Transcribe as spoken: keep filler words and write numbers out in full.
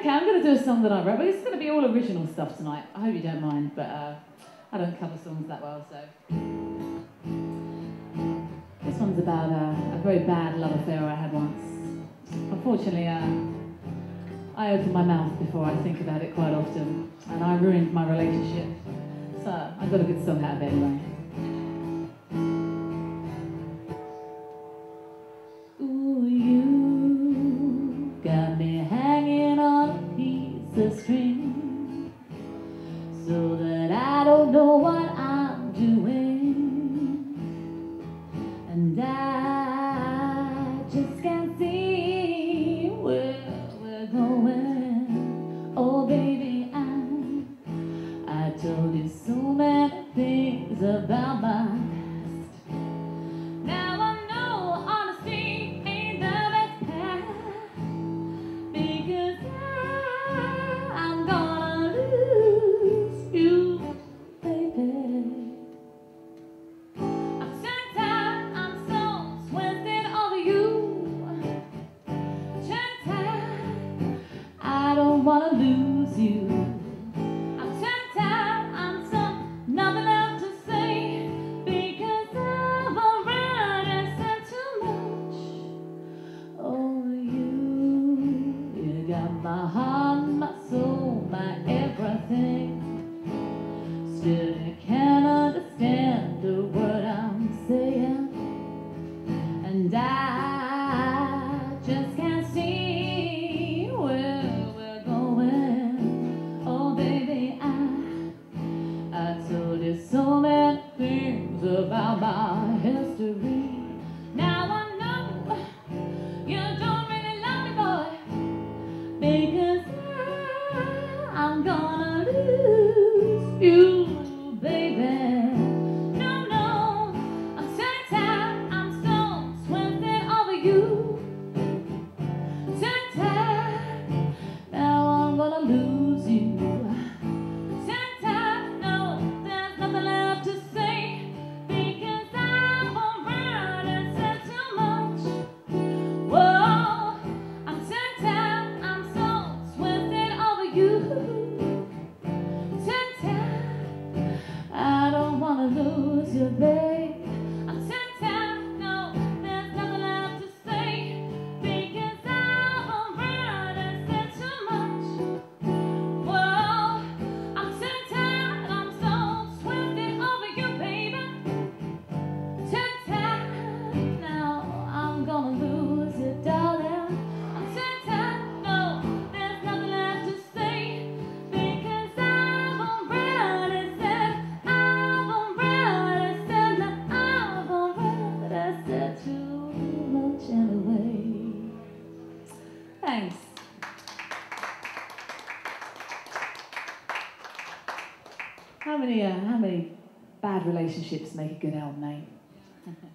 Okay, I'm going to do a song that I wrote, but it's going to be all original stuff tonight. I hope you don't mind, but uh, I don't cover songs that well, so. This one's about uh, a very bad love affair I had once. Unfortunately, uh, I open my mouth before I think about it quite often, and I ruined my relationship. So I got a good song out of it anyway. The string, so that I don't know what I'm doing, and I just can't see where we're going. Oh baby, I, I told you so many things about my past. Now I know honesty ain't the best path, because I wanna lose you. I'm turned out, I'm stuck, nothing left to say, because I've already said too much. Oh, you, you got my heart, my soul, my everything. Still, you can't understand the word I'm saying, and I just can't see. So many things about my history. Now I know you don't really love me, boy, because I, I'm gonna lose you, baby. No, no, I'm turned out, I'm so twisted over you. Turned out, now I'm gonna lose you. Lose your babe. I'm turned out, no, there's nothing left to say, because I've already said too much. Whoa, I'm turned out, I'm so twisted over you, baby. Turned out, now I'm gonna lose you, darling. I'm turned out, no, there's nothing left to say, because I've already said I've already Thanks. How many, uh, how many bad relationships make a good album, eh?